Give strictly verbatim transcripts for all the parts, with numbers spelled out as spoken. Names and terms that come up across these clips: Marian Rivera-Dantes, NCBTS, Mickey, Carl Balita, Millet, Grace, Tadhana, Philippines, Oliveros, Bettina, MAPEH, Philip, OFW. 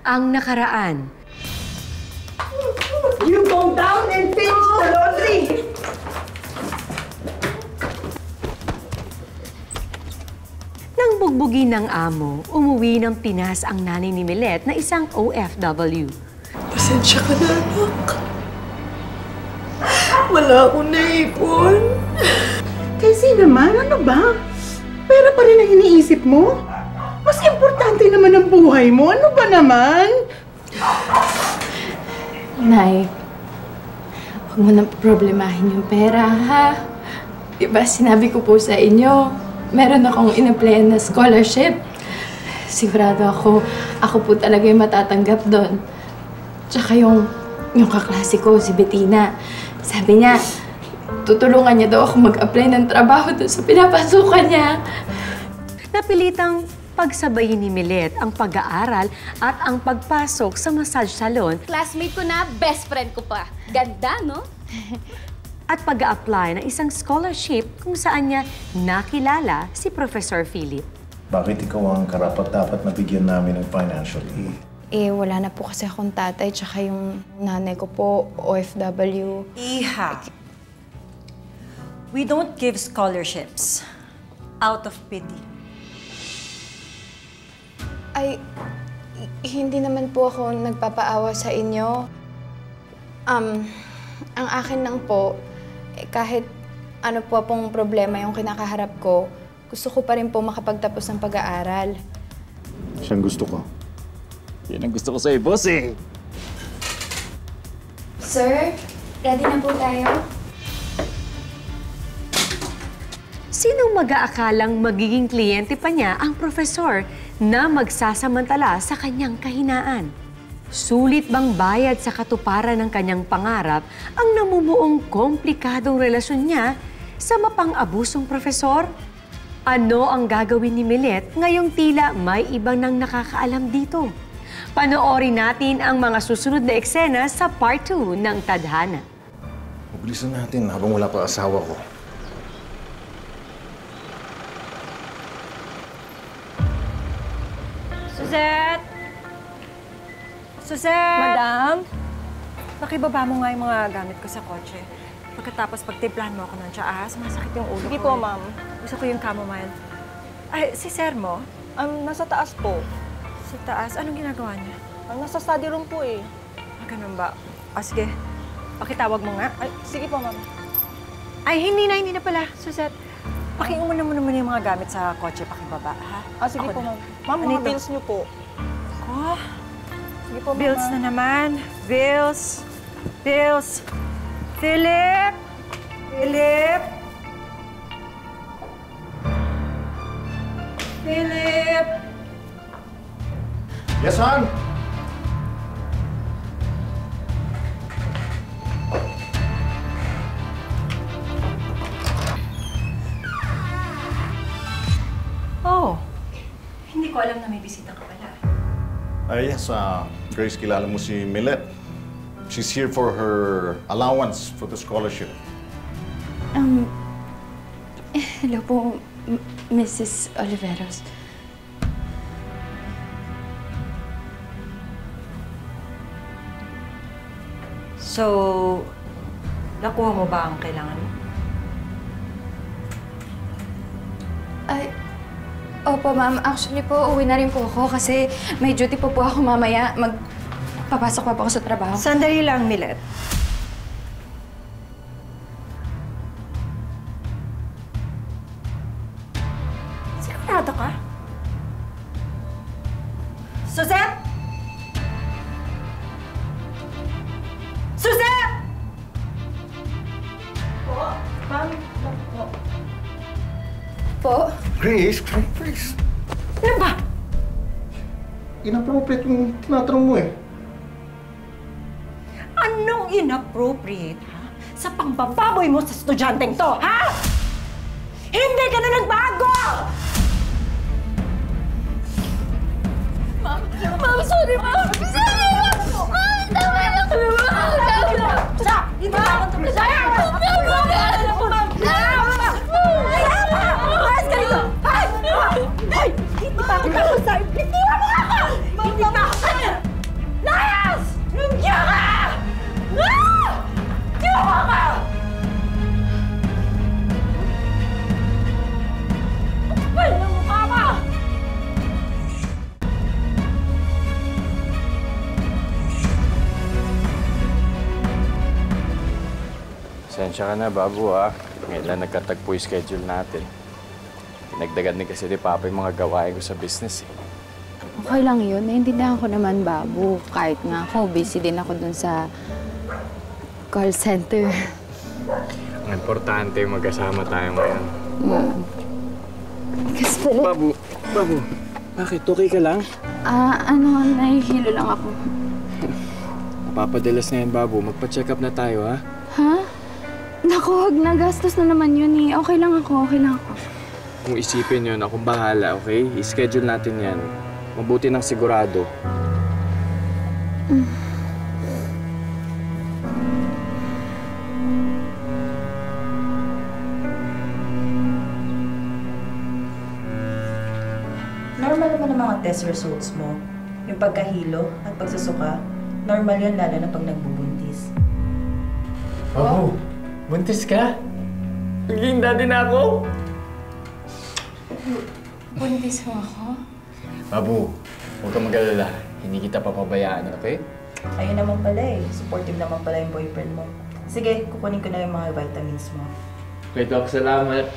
ang nakaraan. You go down and finish the laundry! Nang bugbugin ng amo, umuwi ng Pinas ang nanay ni Millet na isang O F W. Pasensya ka na, anak. Wala akong naipon. Kasi naman, ano ba? Pera pa rin ang iniisip mo? Mas importante naman ang buhay mo. Ano ba naman? Nay, huwag mo nang problemahin yung pera, ha? Diba sinabi ko po sa inyo, meron akong in-applyan na scholarship. Sigurado ako, ako po talaga yung matatanggap doon. Tsaka yung, yung kaklase ko, si Bettina. Sabi niya, tutulungan niya daw ako mag-apply ng trabaho doon sa pinapasukan niya. Napilitang pagsabayin ni Millet ang pag-aaral at ang pagpasok sa massage salon. Classmate ko na, best friend ko pa. Ganda, no? At pag-a-apply ng isang scholarship kung saan niya nakilala si Professor Philip. Bakit ikaw ang karapat-dapat nabigyan namin ng financial aid? Eh, wala na po kasi akong tatay, tsaka yung nanay ko po, O F W. Iha, we don't give scholarships out of pity. Ay, hindi naman po ako nagpapaawa sa inyo. Um, ang akin lang po, eh, kahit ano po pong problema yung kinakaharap ko, gusto ko pa rin po makapagtapos ng pag-aaral. Siyang gusto ko. Yan ang gusto ko sa'yo, boss eh! Sir, ready na po tayo? Sinong mag-aakalang magiging kliyente pa niya ang profesor na magsasamantala sa kanyang kahinaan? Sulit bang bayad sa katuparan ng kanyang pangarap ang namumuong komplikadong relasyon niya sa mapang-abusong profesor? Ano ang gagawin ni Millet ngayong tila may ibang nang nakakaalam dito? Panoorin natin ang mga susunod na eksena sa part two ng Tadhana. Mabilisan natin habang wala pa asawa ko. Suzette! Suzette! Madam, pakibaba mo nga yung mga gamit ko sa kotse. Pagkatapos pagtiplahan mo ako ng tsaas, masakit yung ulo ko. Sige po, ma'am. Gusto ko yung chamomile. Ay, si sir mo? Um, nasa taas po. Sa taas? Anong ginagawa niya? Um, nasa study room po eh. Ah, ganun ba? Ah, sige. Pakitawag mo nga. Ay, sige po, ma'am. Ay, hindi na, hindi na pala, Suzette. Pakiumunan mo naman yung mga gamit sa kotse, pakibaba, ha? Ah, sige ako po, ma'am. Ma'am, mga ito? Bills niyo po. Ako? Sige po, bills na naman. Bills. Bills. Philip! Philip! Philip! Yes, hon? Hindi ko alam na may bisita ka pala. Ay, yes. Uh, Grace, kilala mo si Millet. She's here for her allowance for the scholarship. Um, hello po, Missus Oliveros. So, nakuha mo ba ang kailangan mo? Ay... Opo, ma'am. Actually po, uwi na rin po ako kasi may duty po po ako mamaya. Magpapasok pa po ako sa trabaho. Sandali lang, Millet. Sigurado ka? Suzette! Suzette! Po? Ma'am? Po? Po? Grace, Grace. Ano ba? Inappropriate yung tinatanong mo eh. Anong inappropriate, ha? Sa pangbababoy mo sa estudyanteng to, ha? Hindi ka na nagbago! Ma'am, ma'am, sorry, ma'am! Sorry, ma'am! Ma'am, tama lang! Ma'am, tama lang! Stop! Hindi ka ako tuloy! Ma'am, ma'am! Ma'am, ma'am! Ay! Hindi pa ako sa... Hindi pa ako! Hindi pa ako! Pasensya ka na, Babu, ha. Ngayon lang nagkatagpo yung schedule natin. Pinagdagan din kasi ni Papa yung mga gawain ko sa business, eh. Okay lang yun. Naintindihan ko naman, Babu. Kahit nga ako, busy din ako dun sa call center. Ang importante yung magkasama tayo ngayon. Mm. Kasi Philip... Babu, Babu, bakit? Okay ka lang? Ah, uh, ano, nahihilo lang ako. Napapadalas na yan, Babu. Magpa-check up na tayo, ha? Ha? Naku, wag na. Gastos na naman yun, eh. Okay lang ako, okay lang ako. Kung isipin yun, akong bahala, okay? I-schedule natin yan. Mabuti ng sigurado. Mm. Test results mo, yung pagkahilo at pagsusuka, normal yun lalo na pag nagbubuntis. Oh, oh. Buntis ka? Naging daddy na ako? Buntis mo ako? Babu, huwag kang mag-alala. Hindi kita papabayaan, okay? Ayun naman pala eh. Supportive naman pala yung boyfriend mo. Sige, kukunin ko na yung mga vitamins mo. Wait, ako salamat.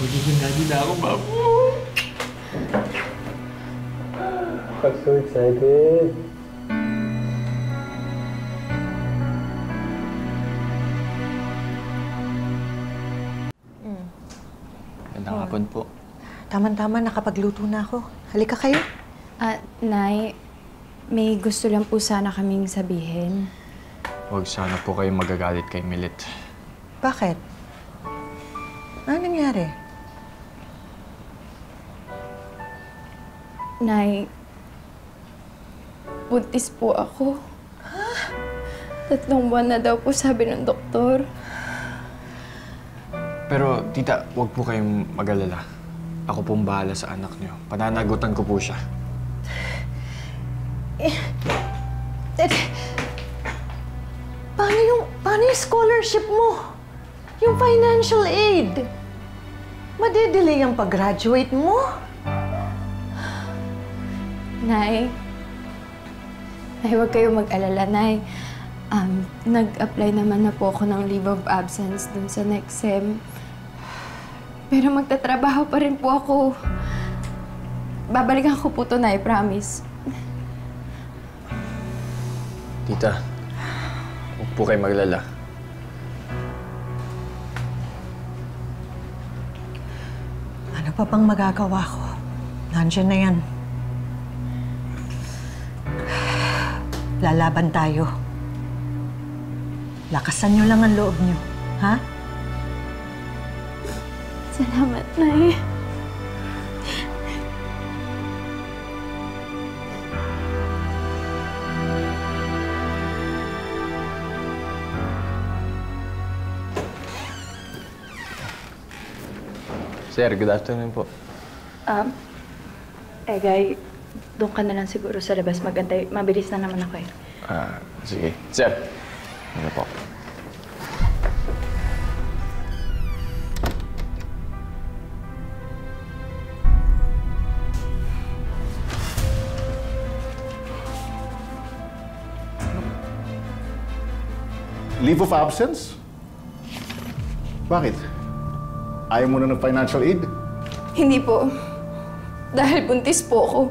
Magiging daddy na ako, Babu. I'm so excited. Mm. Gandang mm. hapon po. Tama-tama, nakapagluto na ako. Halika kayo. Ah, uh, Nay, may gusto lang po sana kaming sabihin. Huwag sana po kayo magagalit kay Millet. Bakit? Ano nangyari? Nay, buntis po ako. Huh? Tatlong buwan na daw po, sabi ng doktor. Pero, tita, huwag po kayong mag-alala. Ako pong bahala sa anak niyo. Pananagutan ko po siya. Eh, eh, paano yung, paano yung scholarship mo? Yung financial aid? Madedelay ang pag-graduate mo? Nay, Nay, huwag kayo mag-alala, Nay. Um, nag-apply naman na po ako ng leave of absence dun sa next sem. Pero magtatrabaho pa rin po ako. Babalikan ko po to, Nay, promise. Tita, huwag po kayo mag-alala. Ano pa bang magagawa ko? Nandiyan na yan. Lalaban tayo. Lakasan niyo lang ang loob niyo, ha? Salamat, Nay. Sir, good afternoon po. Um, eh, guy. Doon ka na lang siguro sa labas. Magantay. Mabilis na naman ako eh. Ah, sige. Sir! Ano po? Leave of absence? Bakit? Ayaw mo na ng financial aid? Hindi po. Dahil buntis po ako.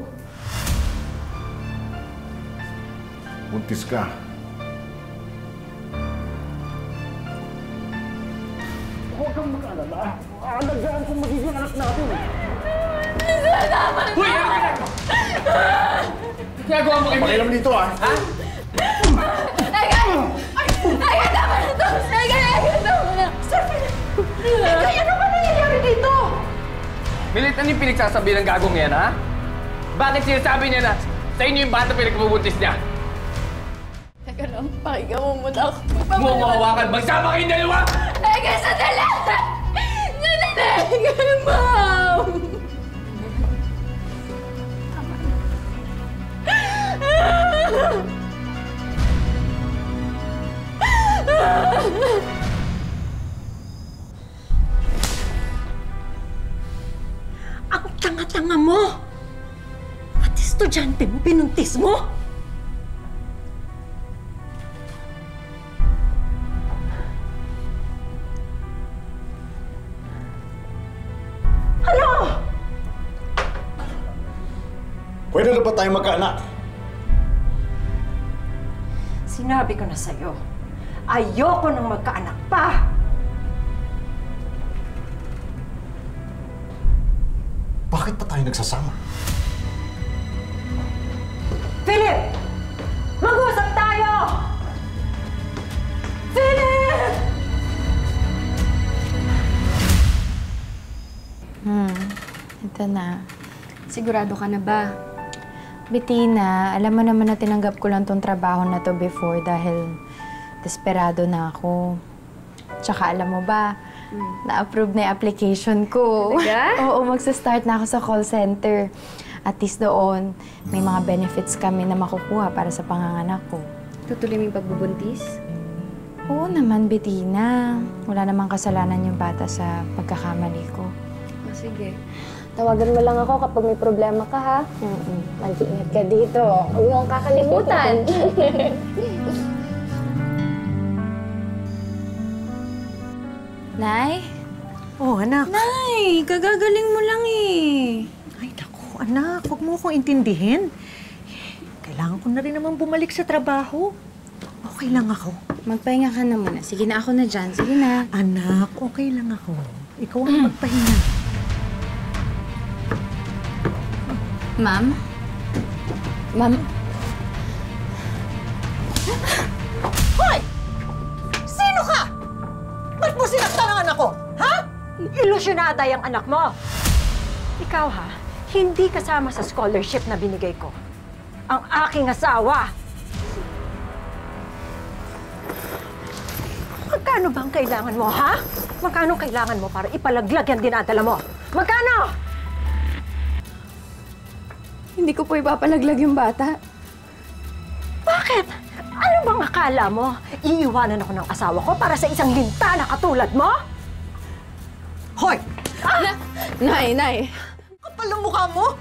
Buntis ka. Huwag kang mag-alala. Aalagaan kung magiging anak natin. Salamat! Uy! Ano ka lang? Nagawa mo kayo? Pakialam dito, ah! Ha? Nagay! Nagay! Daman na to! Nagay! Daman na! Sir! Nagay! Ano ba nangyayari dito? Millet, ano yung pinagsasabi ng gagong yan, ha? Bakit sinasabi niya na sa inyo yung bata pinagpabuntis niya? Ganun, pakinggan mo muna ako. Mumuhawakan! Magsama kayong dalawa! Teka, sandali! Sandali! Ma'am! Tama na. Ang tanga-tanga mo! Pati estudyante mo, pinuntis mo! Pwede na ba tayong magkaanak? Sinabi ko na sa'yo, ayoko nang magkaanak pa! Bakit pa tayo nagsasama? Philip! Mag-usap tayo! Philip! Hmm, ito na. Sigurado ka na ba? Bettina, alam mo naman na tinanggap ko lang tong trabaho na to before dahil desperado na ako. Tsaka alam mo ba, hmm. na-approve na yung application ko. Talaga? Oo, magsa-start na ako sa call center. At least doon, may mga benefits kami na makukuha para sa panganganak ko. Tutuloy mo yung pagbubuntis? Oo naman, Bettina. Wala namang kasalanan yung bata sa pagkakamali ko. Oh, sige. Tawagan mo lang ako kapag may problema ka, ha? Mm-mm. Mag-ingat ka dito. Huwag mong kakalimutan. Nay? Oh, anak. Nay, gagagaling mo lang eh. Anak, huwag mo akong intindihin. Kailangan ko na rin naman bumalik sa trabaho. Okay lang ako. Magpahinga ka na muna. Sige na, ako na dyan. Sige na. Anak, okay lang ako. Ikaw ang mm. magpahinga. Ma'am? Ma'am? Hoy! Sino ka? Ba't mo sinaktan ang anak ko? Ha? Ilusyonada yung anak mo. Ikaw, ha? Hindi kasama sa scholarship na binigay ko. Ang aking asawa! Magkano bang kailangan mo, ha? Magkano kailangan mo para ipalaglag yung dinadala mo? Magkano? Hindi ko po ipapalaglag yung bata. Bakit? Ano bang akala mo? Iiwanan ako ng asawa ko para sa isang lintana katulad mo? Hoy! Ah! Na nay, nay! Alam mukha mo?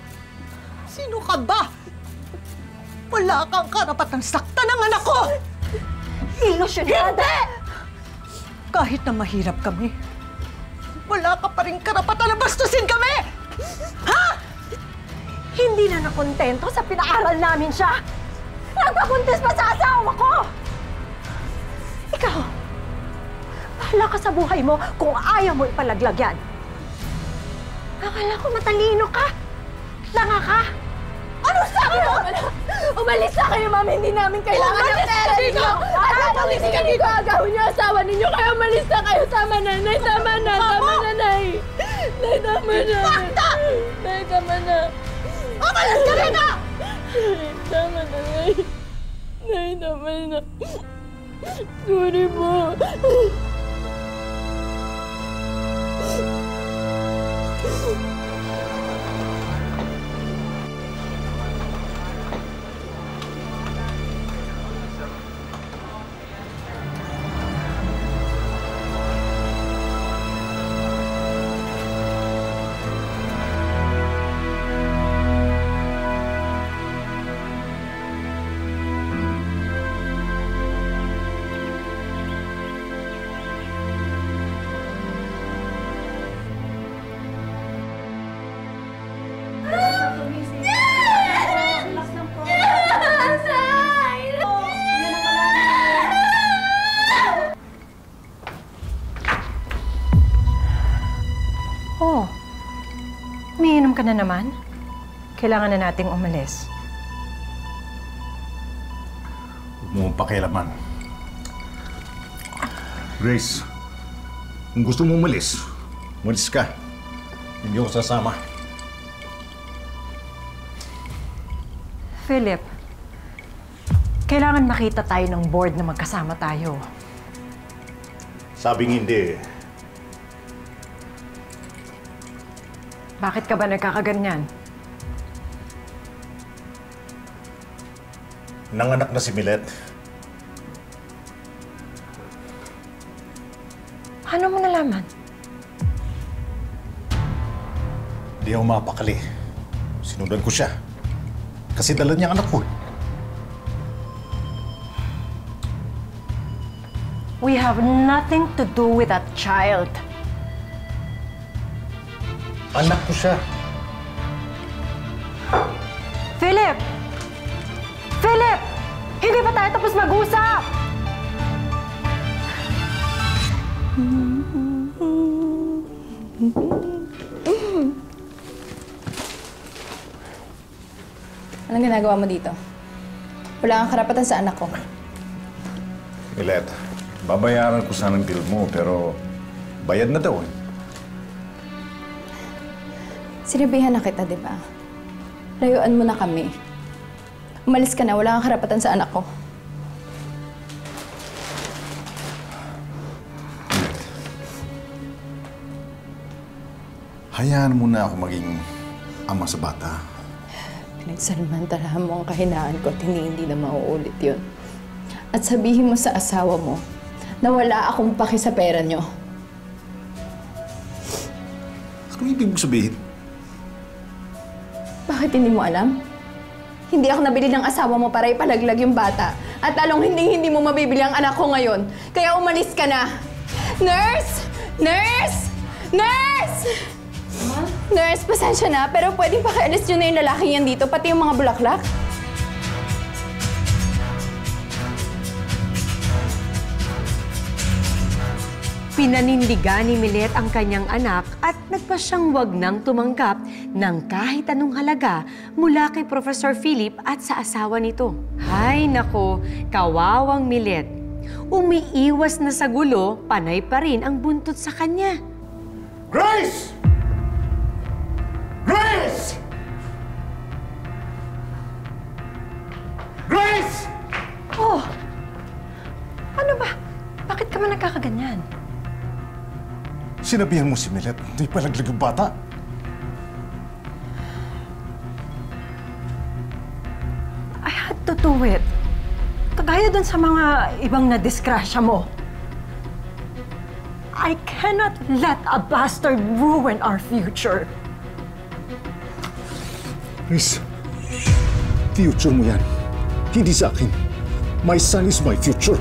Sino ka ba? Wala kang karapatang saktan ng anak ko! Ilusyonada! Hindi! Kahit na mahirap kami, wala ka pa rin karapatan na bastusin kami! Ha? Hindi na nakontento sa pinaaral namin siya! Nagpakuntis pa sa asawa ko! Ikaw, bahala ka sa buhay mo kung ayaw mo ipalaglag yan. Akala ko matalino ka! Langa ka! Ano sa akin? Umalis sa akin, Ma'am! Hindi namin kailangan ng pera niyo! Alam mo, hindi ka dito agawin niyo asawa ninyo! Kaya umalis na kayo! Tama na! Nay, tama na! Tama na, Nay! Nay, tama na! Bakta! Nay, tama na! Umalis ka rin na! Tama na, Nay! Nay, tama na! Sorry po! Ka na naman? Kailangan na nating umalis. Huwag mo pakialaman. Grace, kung gusto mo umalis, umalis ka. Hindi ako sasama. Philip, kailangan makita tayo ng board na magkasama tayo. Sabing hindi. Bakit ka ba nagkakaganyan? Nanganak na si Millet. Paano mo nalaman? Hindi ako mapakali. Sinundan ko siya. Kasi dala niya ang anak ko. We have nothing to do with that child. Anak ko siya. Philip! Philip! Philip! Hindi pa tayo tapos mag-usap! Anong ginagawa mo dito? Wala kang karapatan sa anak ko. Millet, babayaran ko sana ang bill mo, pero bayad na daw eh. Sinabihan na kita, di ba? Layuan mo na kami. Umalis ka na, wala kang karapatan sa anak ko. Millet, hayaan mo na ako maging ama sa bata. Pinagsamantalahan mo ang kahinaan ko at hindi, hindi na mauulit yun. At sabihin mo sa asawa mo na wala akong paki sa pera nyo. Anong ibig mong sabihin? Bakit hindi mo alam? Hindi ako nabili ng asawa mo para ipalaglag yung bata. At talong hindi hindi mo mabibili ang anak ko ngayon. Kaya umalis ka na! Nurse! Nurse! Nurse! Ma? Nurse, pasensya na, pero pwedeng pakialis nyo na yung lalaking yan dito, pati yung mga bulaklak. Pinanindigan ni Millet ang kanyang anak at nagpasyang wag nang tumanggap ng kahit anong halaga mula kay Professor Philip at sa asawa nito. Ay nako, kawawang Millet. Umiiwas na sa gulo, panay pa rin ang buntot sa kanya. Grace! Grace! Grace! Oh! Ano ba? Bakit ka ba nagkakaganyan? Sinabihan mo si Millet, hindi palaglag yung bata. I had to do it. Kagaya dun sa mga ibang nadiskrasya mo. I cannot let a bastard ruin our future. Grace, future mo yan. Hindi sa akin. My son is my future.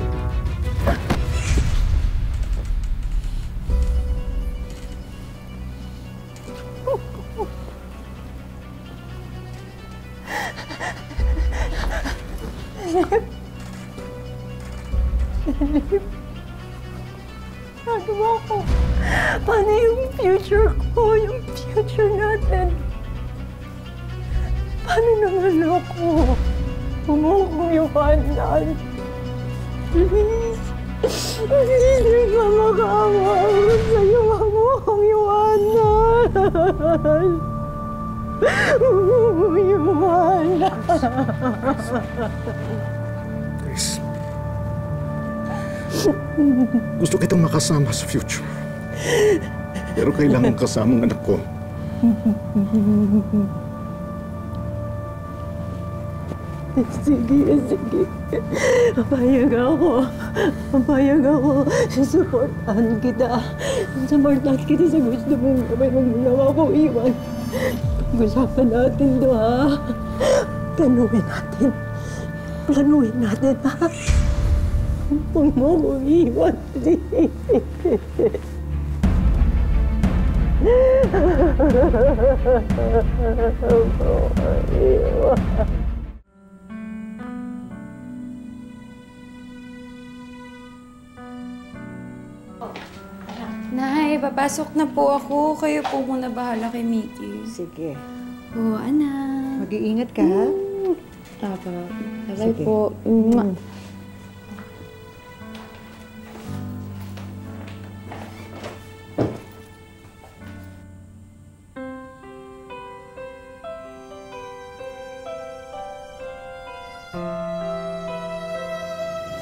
Ano ba ako? Paano yung future ko? Yung future natin? Paano nangalok ko? Umuhog yung kanan. Please. Hindi ka makawa. Huwag sa'yo umuhog yung kanan. Umuhog yung kanan. Grace. Gusto kitang makasama sa future. Pero kailangan kasamang anak ko. Sige, sige. Papayag ako. Papayag ako. Susuportahan kita. Susuportahan kita sa gusto mong gabay. Huwag mo naman akong iwan. Pag-usapan natin ito, ha? Planuhin natin. Planuhin natin, ha? Huwag mo akong iwan. Huwag mo akong iwan. Nay, papasok na po ako. Kayo po muna bahala kay Mickey. Sige. Oo, oh, anak. Mag-iingat ka, ha? Mm. Tapa. Alay po. Mm.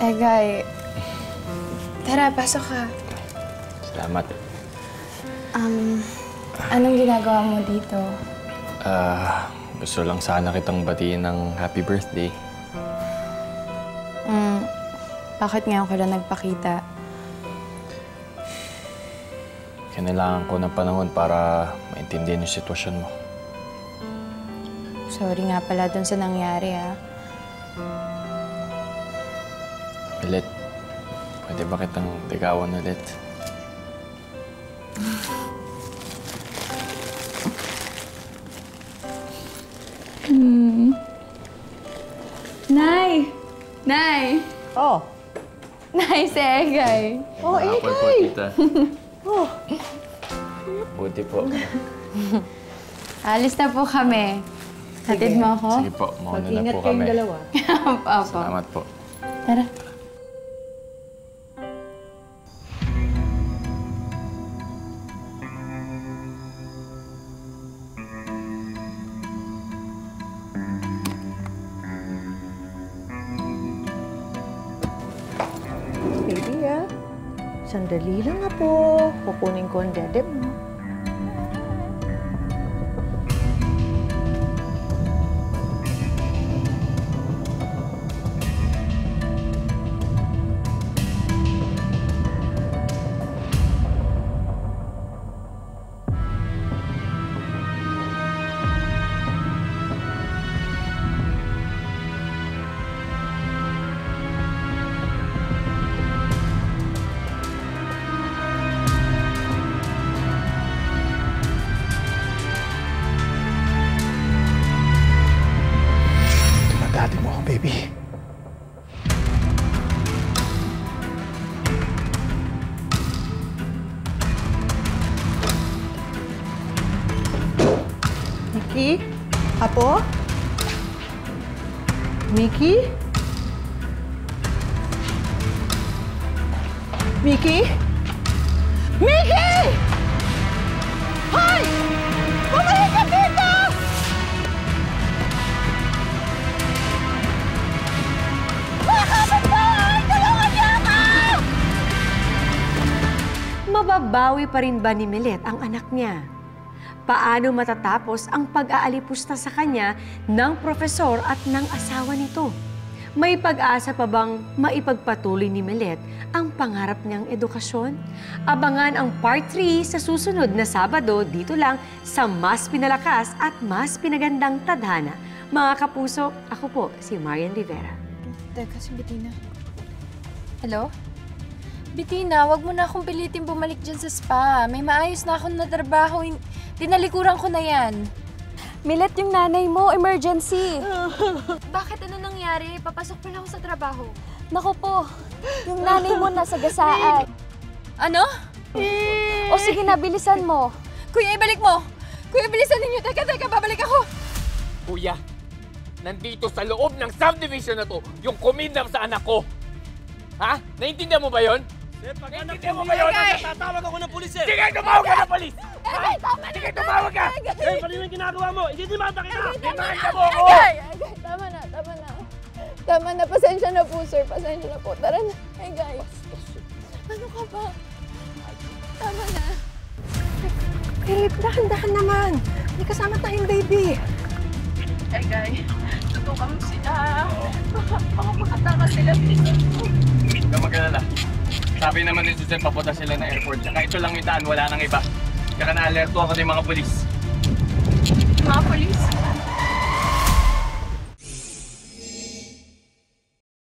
Eh, guy. Tara, pasok ka. Salamat. Um, anong ginagawa mo dito? Ah, uh, gusto lang sana kitang batiin ng happy birthday. Um, bakit ngayon ka lang nagpakita? Kailangan ko ng panahon para maintindihan yung sitwasyon mo. Sorry nga pala dun sa nangyari, ha? Millet, pwede ba kitang tigawan ulit? Hmm. Nay! Nay! Oh. Nay, si Egay. Oh, Egay! Apple po, tita. Oh. Buti po. Alis na po kami. Hatid mo ako? Sige po, mauna na po kami. Mag-ingat kayong dalawa. Opo. Salamat po. Tara. Sandali lang nga po. Kukunin ko ang dede mo. Mickey? Apo? Mickey? Mickey? Mickey! Hoy! Bumalik ka dito! Makakapagbahay! Tulungan niya ako! Mababawi pa rin ba ni Millet ang anak niya? Paano matatapos ang pag-aalipusta sa kanya ng profesor at ng asawa nito? May pag-asa pa bang maipagpatuloy ni Millet ang pangarap niyang edukasyon? Abangan ang Part three sa susunod na Sabado dito lang sa mas pinalakas at mas pinagandang Tadhana. Mga kapuso, ako po si Marian Rivera. Teka, si Bettina. Hello? Bettina, wag mo na akong pilitin bumalik dyan sa spa. May maayos na akong natrabaho. Tinalikuran ko na yan. Millet, yung nanay mo. Emergency. Bakit? Ano nangyari? Papasok pa na ako sa trabaho. Naku po. Yung nanay mo nasa gasaan. Ano? O sige na, bilisan mo. Kuya, ibalik mo. Kuya, bilisan ninyo. Teka, teka, babalik ako. Kuya, nandito sa loob ng subdivision na to, yung kumidnap sa anak ko. Ha? Naintindihan mo ba yun? Eh, pag anak ko ba yun, tatawag ako ng pulis eh! Sige, tumawag ka ng pulis! Ha? Sige, tumawag ka! Eh, pati yung ginagawa mo! Ididimata kita! Dimahan ka mo ako! Tama na, tama na. Tama na, pasensya na po, sir. Pasensya na po. Tara na. Hey, guys. Ano ka ba? Tama na. Philip, dahan-dahan naman. May kasama tayong baby. Hey, guys. Tutukan mo sila. Baka makatama sila. Huwag ka mag-alala. Sabi naman ni Susan, papunta sila ng airport. Saka ito lang yung daan, wala nang iba. Kaya na-alerto ako ng mga polis. Mga polis?